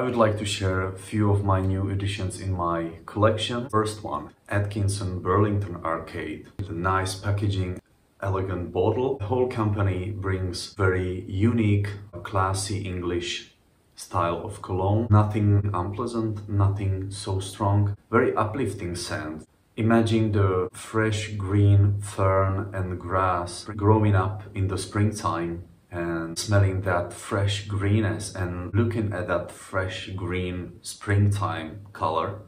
I would like to share a few of my new additions in my collection. First one, Atkinsons Burlington Arcade, with a nice packaging, elegant bottle. The whole company brings very unique, classy English style of cologne. Nothing unpleasant, nothing so strong, very uplifting scent. Imagine the fresh green fern and grass growing up in the springtime, and smelling that fresh greenness and looking at that fresh green springtime color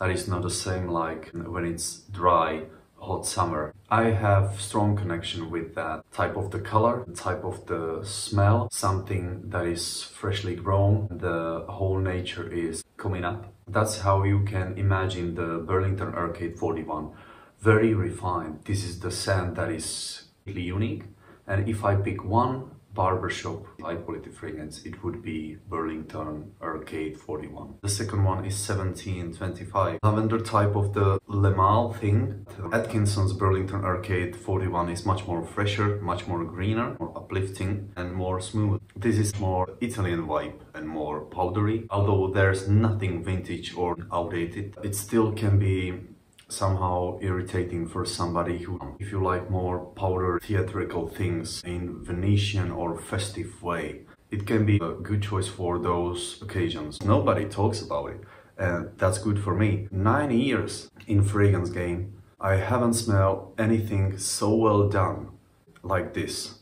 that is not the same like when it's dry hot summer. I have strong connection with that type of the color, type of the smell, something that is freshly grown. The whole nature is coming up. That's how you can imagine the Burlington Arcade 41. Very refined. This is the scent that is really unique, and if I pick one barbershop high-quality fragrance, it would be Burlington Arcade 41. The second one is 1725. Lavender type of the Le Mal thing. Atkinsons Burlington Arcade 41 is much more fresher, much more greener, more uplifting and more smooth. This is more Italian vibe and more powdery. Although there's nothing vintage or outdated, it still can be somehow irritating for somebody who, if you like more powder theatrical things in Venetian or festive way, it can be a good choice for those occasions. Nobody talks about it, and that's good for me. 9 years in fragrance game, I haven't smelled anything so well done like this.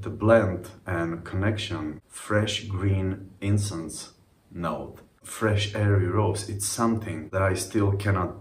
The blend and connection, fresh green incense note, fresh airy rose, it's something that I still cannot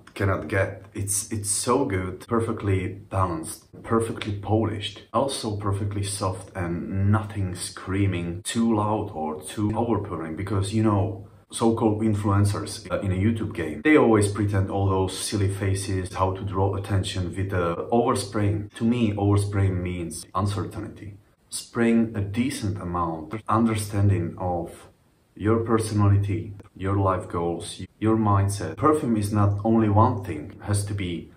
get. It's so good, perfectly balanced, perfectly polished, also perfectly soft, and nothing screaming too loud or too overpowering, because you know, so-called influencers in a YouTube game, they always pretend all those silly faces, how to draw attention with overspraying. To me, overspraying means uncertainty. Spraying a decent amount, understanding of your personality, your life goals, your mindset. Perfume is not only one thing, it has to be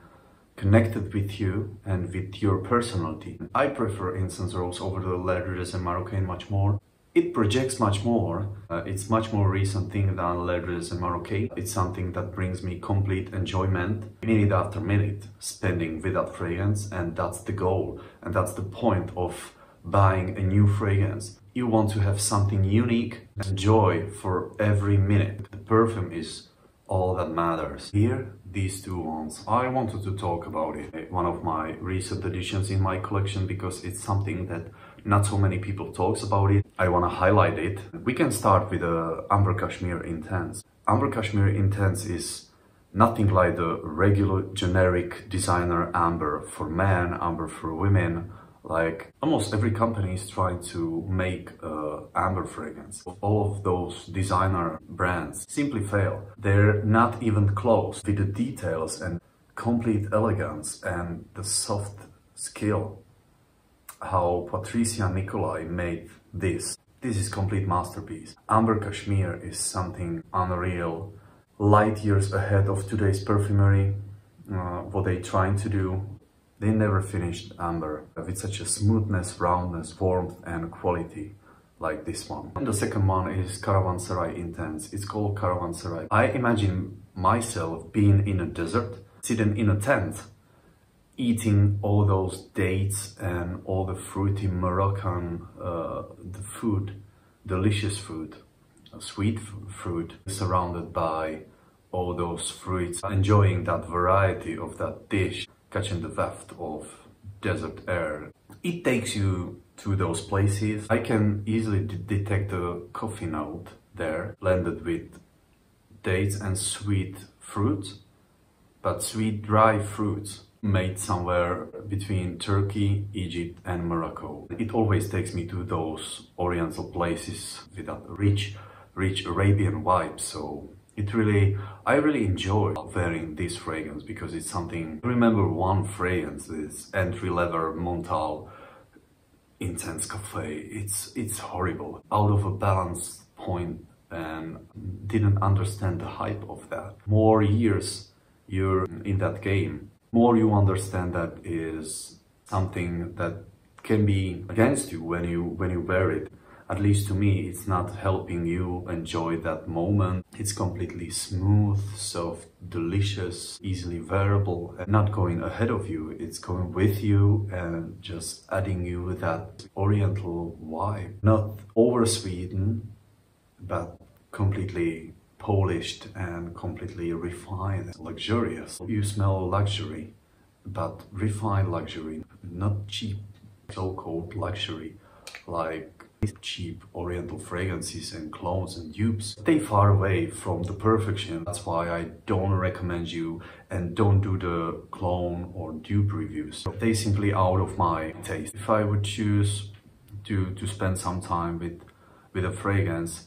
connected with you and with your personality. I prefer Incense Rose over the Le Rose et Marocaine much more. It projects much more. It's much more recent thing than Le Rose et Marocaine. It's something that brings me complete enjoyment, minute after minute, spending without fragrance, and that's the goal, and that's the point of buying a new fragrance. You want to have something unique and joy for every minute. The perfume is all that matters. Here, these two ones. I wanted to talk about it. One of my recent additions in my collection, because it's something that not so many people talks about it. I want to highlight it. We can start with Amber Cashmere Intense. Amber Cashmere Intense is nothing like the regular generic designer amber for men, amber for women. Like almost every company is trying to make amber fragrance. All of those designer brands simply fail. They're not even close with the details and complete elegance and the soft skill how Patricia Nicolai made this. This is complete masterpiece. Amber Cashmere is something unreal, light years ahead of today's perfumery, what they're trying to do. They never finished amber with such a smoothness, roundness, warmth and quality like this one. And the second one is Caravanserail Intense. It's called Caravanserail. I imagine myself being in a desert, sitting in a tent, eating all those dates and all the fruity Moroccan the food, delicious food, sweet fruit, surrounded by all those fruits, enjoying that variety of that dish, catching the waft of desert air. It takes you to those places. I can easily detect a coffee note there, blended with dates and sweet fruits, but sweet dry fruits made somewhere between Turkey, Egypt and Morocco. It always takes me to those oriental places with that rich Arabian vibe, so I really enjoy wearing this fragrance because it's something. I remember one fragrance, this entry-level Montale Intense Cafe. It's horrible, out of a balance point, and didn't understand the hype of that. More years you're in that game, more you understand that is something that can be against you when you wear it. at least to me, it's not helping you enjoy that moment. It's completely smooth, soft, delicious, easily variable, and not going ahead of you. It's going with you and just adding you that oriental vibe. Not over-sweetened, but completely polished and completely refined, luxurious. You smell luxury, but refined luxury, not cheap, so-called luxury, like cheap oriental fragrances and clones and dupes. Stay far away from the perfection. That's why I don't recommend you, and don't do the clone or dupe reviews. They simply out of my taste. If I would choose to spend some time with a fragrance,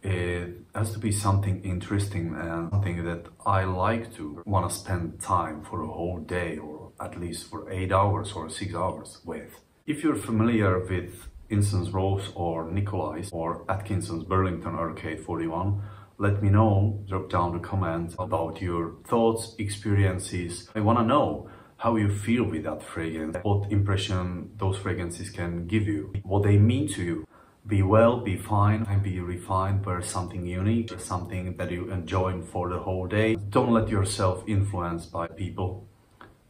it has to be something interesting and something that I like to want to spend time for a whole day, or at least for 8 hours or 6 hours with. If you're familiar with Incense Rose or Nicolai's or Atkinsons Burlington Arcade 41, let me know. Drop down the comment about your thoughts, experiences. I want to know how you feel with that fragrance, what impression those fragrances can give you, what they mean to you. Be well, be fine, and be refined. Wear something unique, something that you enjoy for the whole day. Don't let yourself influence by people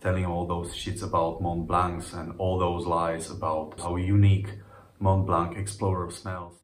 telling all those shits about Mont Blancs and all those lies about how unique Mont Blanc Explorer smells.